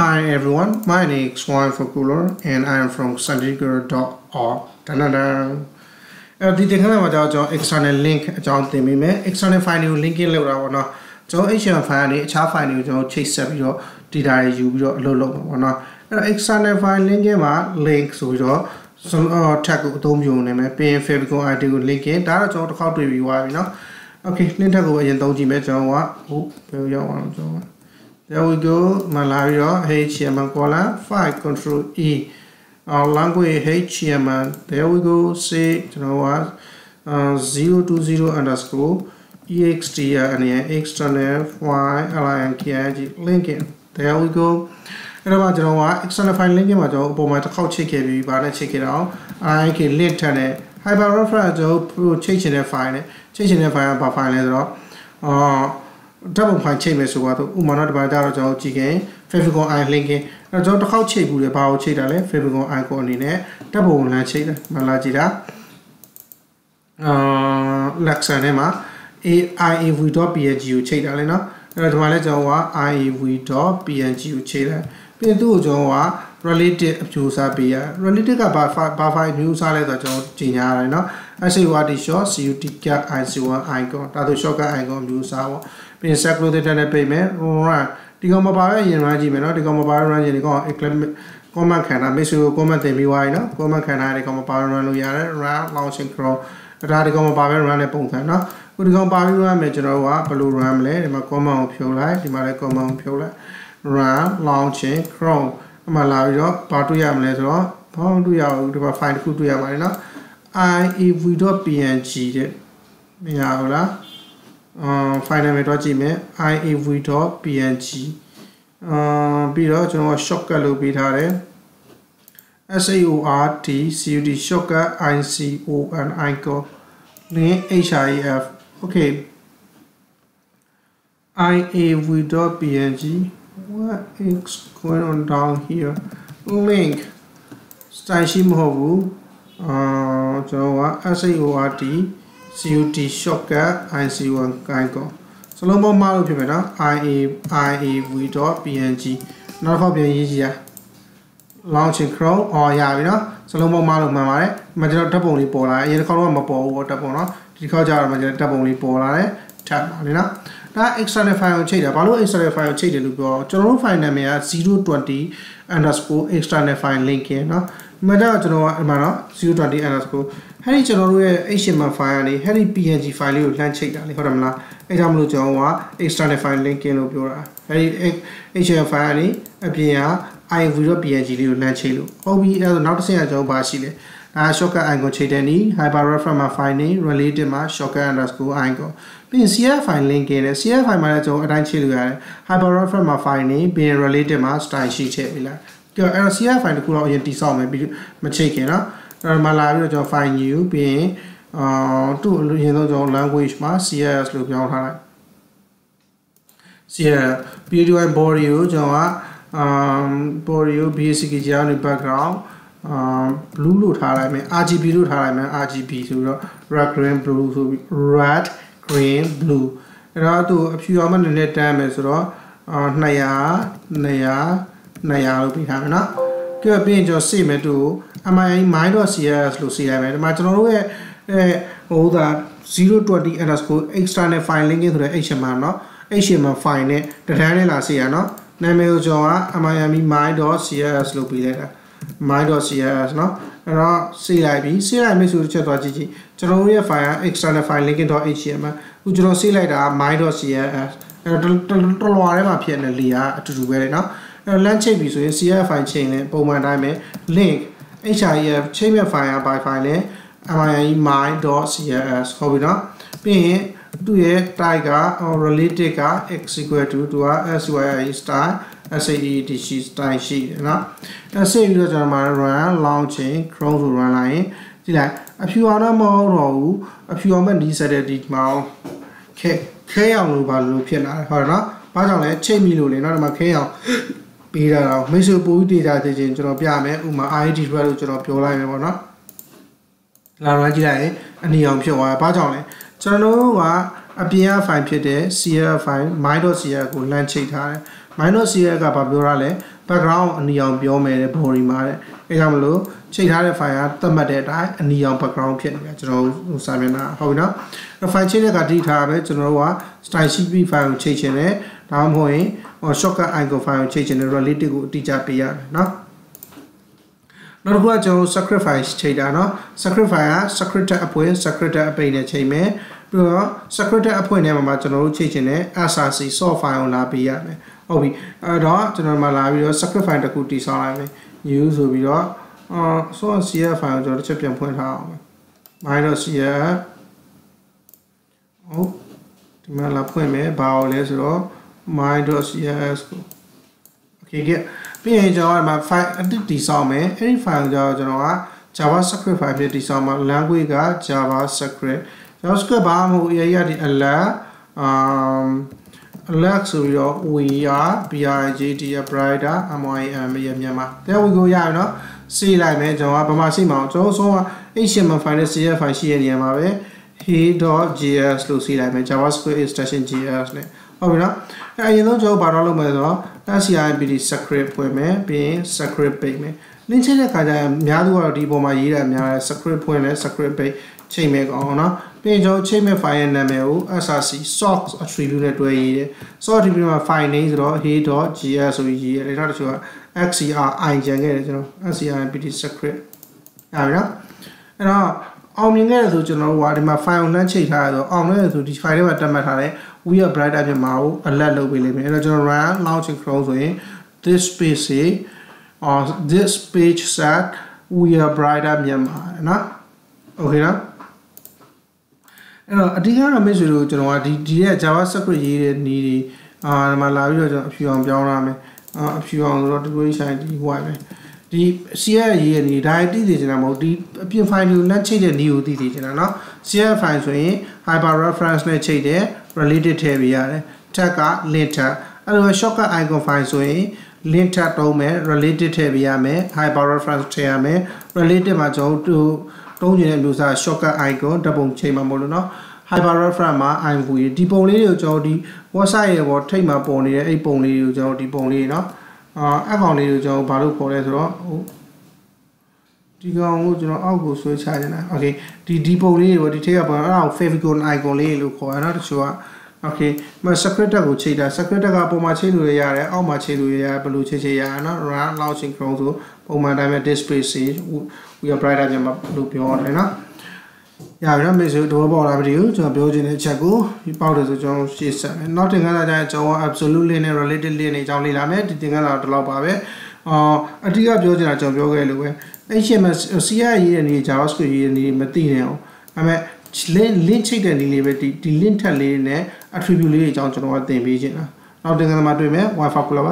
Hi everyone, my name is Juan Fokulor and I am from SundayGirl.org. The external link external file link in the external file chase up your external file link links with your tag to you name pay fabric article link in that how to review. Okay, let's go and don't you mention. There we go, Malaria, HTML colon, file control E. Our language HTML, there we go, say, 020 underscore EXT and external file linking. There we go. And about external file linking, but check it, but check it out. I can link it. Hyperreference, changing the file, by file. Double point chambers to what Umanot by Darajo Chigan, Fabrico I Linking, and Dr. How Chip with about Chitale, Fabrico I go in there, double Lanchita, Malajida Laxanema, I if we don't be a Jew Chitalena, and Malajawa, I if we don't be a Jew Chita. Pindu Joa related to Sabia, related about 5 news. I let the Jina, I say what is yours, you take care, I see what I got, other shocker I got news hour. Pin secluded and payment, right? The Gomaba in Rajim, not the Gomaba Ranjin, Goma can I miss you, Goma de Miwina, Goma can I come about Ranuyara, Ram, Launching Crow, Radigoma Bavan Ranapona, would go Bavan Majorwa, Blue Ramley, the Macoma of Pula, the Maracoma of Pula, Ram, Launching Crow, Malayo, Patuyam Letter, Ponduya, to find Kutuya Marina. I if we don't be and cheated. Miaula. Finally, I if we talk PNG. Below, you know, shocker low bit are SAURT CUD shocker ICO and ICO HIF. Okay. I if we talk PNG. What is going on down here? Link. Stashim Hovu. SAURT. CUT shocker IC1 Gaico. So, Lomo Malu Pimena, IE without PNG. Not for being easier. Launching Crow or Yavina, Salomo Malu Mamare, Major Double Nipola, Yelcombo or Tapona, Ticoja Major Double Nipola, Tapanina. That external file cheater, Balu external file cheater to go. General find them at 020 underscore external file link here. Major Genoa Mana, 020 underscore. Harry General HTML file, Harry PNG file, you can check the Hormla, Examlu Joa, external file link in Obura. Harry HTML file, appear, I will PNG, you can check. Obi, not say a job by Chile. I shocker angle cheat any, hyperrefer from a finding, related my shocker underscore angle. Being CF file link in a CF manager, and I chill, hyperrefer from a finding, being related my style sheet. Your LCF and cool oriented song may be mistaken. Malawi to find you being to you know your language mass yes look your high. Sierra video and bore you Java bore you basic background blue loot harame RGB loot harame RGB to red green blue to red green blue. And how to a few human net damage raw naya will be having up. Good being your seamen to am I minus yes Lucy I made my that 020 underscore external filing into the HTML find it the handle asiano name joa am I minus yes loopy letter minus yes no and CIB to GG general fire external filing into HTML which don't see later minus yes and don't worry about Lia to do very now. Let's check this way. CFI chain, but when I make link HIF chain file by file, my.css. Hope not being do a tiger or related car execute to a SYI style SAEDC style sheet. Now, let's say you don't run launching cross run line. A few other more, a few other decided it now. Okay, KL Lupian, I heard up, but I'll let chain me looking on my KL. Peter, Mr. Booty, that is in Jorobiame, Uma, I did well to Joropiola, or not. La Rajai, and the young Pioa Pajone. Jono, a Pia fine Pede, Sia fine, Mido Sia, good lunch, minus here ka background neon pyo mai le body ma de e ja mlo chei tha de file a tamat de dai neon background phit ne jano sa myan na ho no file chei de ka ti tha ba jano wa style cpp file chei chin de da ma ho yin shortcut icon file chei chin de relative ko ti ja pe ya no no ko jano sacrifice chei da no sacrifice secret appoint secret appoint ne chei mai pyo secret appoint ne ma jano chei chin de src soft file la pe ya okay, general sacrifice the cookies use so on CR file to check your point out. Minus here. Oh, bow minus yes. Okay, get PH or my file any file Java sacrifice language JavaScript. Let's go. We are BIGT brighter. There we go. Yeah, no. See, like me, so HTML file is here. File she and he.js. Look, see, like me, JavaScript extension JS. Oh, no. And you know, Joe Barolo, that's the IBD script for me, being script pay me. Ninja, I am Yadu or Debo, my year, and my script for me, script pay, chain make honor. Pinjo cheme file name o src socks attribute နဲ့တွဲရေးတယ်။ source attribute မှာ file name ဆိုတော့ hey.js ဆိုပြီးရေးတယ်။နောက်တစ်ခုက xcri ကျန်ခဲ့တယ်ကျွန်တော် xcript script ။ရပြီနော်။အဲ့တော့အောင်မြင်ခဲ့တယ်ဆိုကျွန်တော်တို့ကဒီမှာ file ကိုနှမ်းချိန်ထားရတော့အောင်ရတယ်ဆိုဒီ file ထဲမှာတက်မှတ်ထားတဲ့ we are brighter ပြန်မှာကို alert လုပ်ပေးလိမ့်မယ်။အဲ့တော့ကျွန်တော် run launching chrome ဆိုရင် this page or this page set we are brighter ပြန်မှာနော်။ Okay နော်။အဲ့တော့အဓိကတော့မိတ်ဆွေတို့ကျွန်တော်ကဒီရဲ့ JavaScript ရေးတဲ့နည်းတွေဒီမှာလာပြီးတော့ကျွန်တော်အဖြူအောင်ပြောင်းရမယ်အဖြူအောင်ဆိုတော့ decoration ဒီဟိုပဲဒီ CSS ရေးတဲ့နည်းဒါတိတိကျကျမဟုတ်ဒီအပြင် file ကိုနှက်ချိတ်တဲ့နည်းကိုတိတိကျကျနော် CSS file ဆိုရင် hyper reference နဲ့ချိတ်တဲ့ related ထည့်ပေးရတယ် tag က link tag အဲ့လို shortcut icon file ဆိုရင် link tag တုံးမယ် related ထည့်ပေးရမယ် hyper reference ထည့်ရမယ် related မှာကျွန်တော်တုံးကျင်တဲ့မျိုးစား shortcut icon တပုံချိန်မှာမဟုတ်လို့เนาะ hyper reference မှာ ivu ဒီပုံလေးတွေကိုကျွန်တော်ဒီ website ရဲ့ပေါ်ထိပ်မှာပုံနေတဲ့အဲ့ပုံလေးတွေကိုကျွန်တော်ဒီပုံလေးเนาะအကောင်လေးတွေကိုကျွန်တော်ဘာလို့ခေါ်လဲဆိုတော့ဟိုဒီကောင်ကိုကျွန်တော်အောက်ကိုဆွဲချနေတာ okay ဒီပုံလေးတွေပေါ်ဒီထိပ်ကပေါ်အဲ့ဒါကို favicon icon လေးလို့ခေါ်ရတာတချို့က okay မ script ကိုချိန်တာ script ကပုံမှာချိန်လို့ရတယ်အောက်မှာချိန်လို့ရတယ်ဘယ်လိုချိန်ရအောင်เนาะ run launching chrome ဆိုပုံမှန်တိုင်းပဲ display see we are brighter ပြန်မလို့ပြောရတယ်နော်။ရပြီနော်မိတ်ဆွေတို့ပေါ်လာပြီကိုကျွန်တော်ပြောချင်တဲ့အချက်ကိုဒီပေါက်တယ်ဆိုကျွန်တော်ရှေ့ဆက်မယ်။နောက်တင်ခန်းလာကြရင်ကျွန်တော် absolute link နဲ့ related link တွေအကြောင်းလေ့လာမယ်။ဒီတင်ခန်းလာတော့ဒီလောက်ပါပဲ။အတိအကျပြောချင်တာကျွန်တော်ပြောခဲ့လို့ပဲ။ HTML CSS ရေးတဲ့နေ JavaScript ရေးတဲ့နေမသိနိုင်အောင်။ဒါပေမဲ့ link ချိတ်တဲ့နေလေးပဲဒီ link ထက်လေးနဲ့ attribute လေးတွေအကြောင်းကျွန်တော်ကသင်ပေးချင်တာ။နောက်တင်ခန်းလာမှာတွေ့မယ် Juan Fokulor